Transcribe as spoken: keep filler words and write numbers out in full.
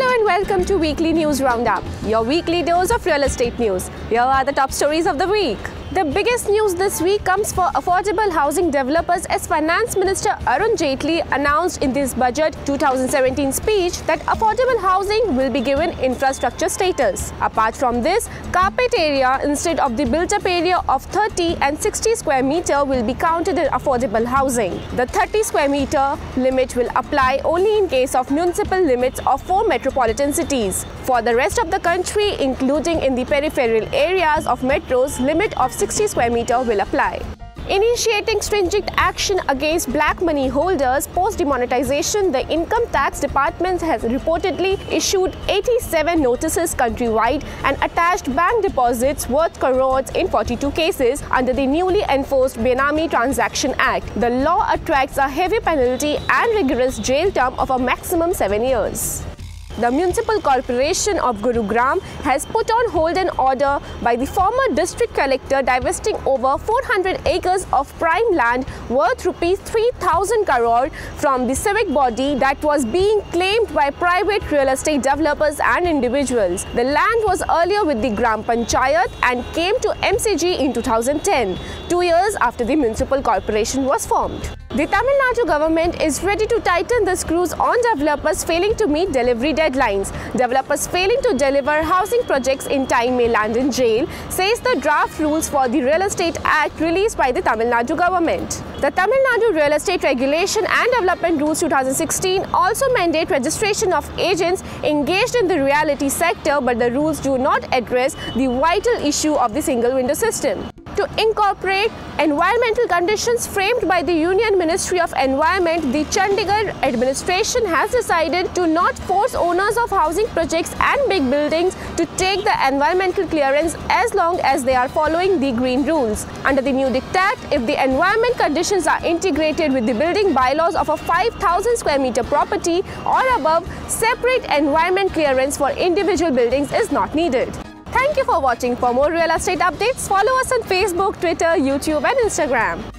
Hello and welcome to Weekly News Roundup, your weekly dose of real estate news. Here are the top stories of the week. The biggest news this week comes for affordable housing developers as Finance Minister Arun Jaitley announced in his Budget twenty seventeen speech that affordable housing will be given infrastructure status. Apart from this, carpet area instead of the built-up area of thirty and sixty square meter will be counted in affordable housing. The thirty square meter limit will apply only in case of municipal limits of four metropolitan cities. For the rest of the country, including in the peripheral areas of metros, limit of sixty square meter will apply. Initiating stringent action against black money holders post-demonetization, the Income Tax Department has reportedly issued eighty-seven notices countrywide and attached bank deposits worth crores in forty-two cases under the newly enforced Benami Transaction Act. The law attracts a heavy penalty and rigorous jail term of a maximum seven years. The Municipal Corporation of Gurugram has put on hold an order by the former district collector divesting over four hundred acres of prime land worth rupees three thousand crore from the civic body that was being claimed by private real estate developers and individuals. The land was earlier with the Gram Panchayat and came to M C G in two thousand ten, two years after the Municipal Corporation was formed. The Tamil Nadu government is ready to tighten the screws on developers failing to meet delivery deadlines. Developers failing to deliver housing projects in time may land in jail, says the draft rules for the Real Estate Act released by the Tamil Nadu government. The Tamil Nadu Real Estate Regulation and Development Rules twenty sixteen also mandate registration of agents engaged in the realty sector, but the rules do not address the vital issue of the single window system. To incorporate environmental conditions framed by the Union Ministry of Environment, the Chandigarh administration has decided to not force owners of housing projects and big buildings to take the environmental clearance as long as they are following the green rules. Under the new diktat, if the environment conditions are integrated with the building bylaws of a five thousand square meter property or above, separate environment clearance for individual buildings is not needed. Thank you for watching. For more real estate updates, follow us on Facebook, Twitter, YouTube and Instagram.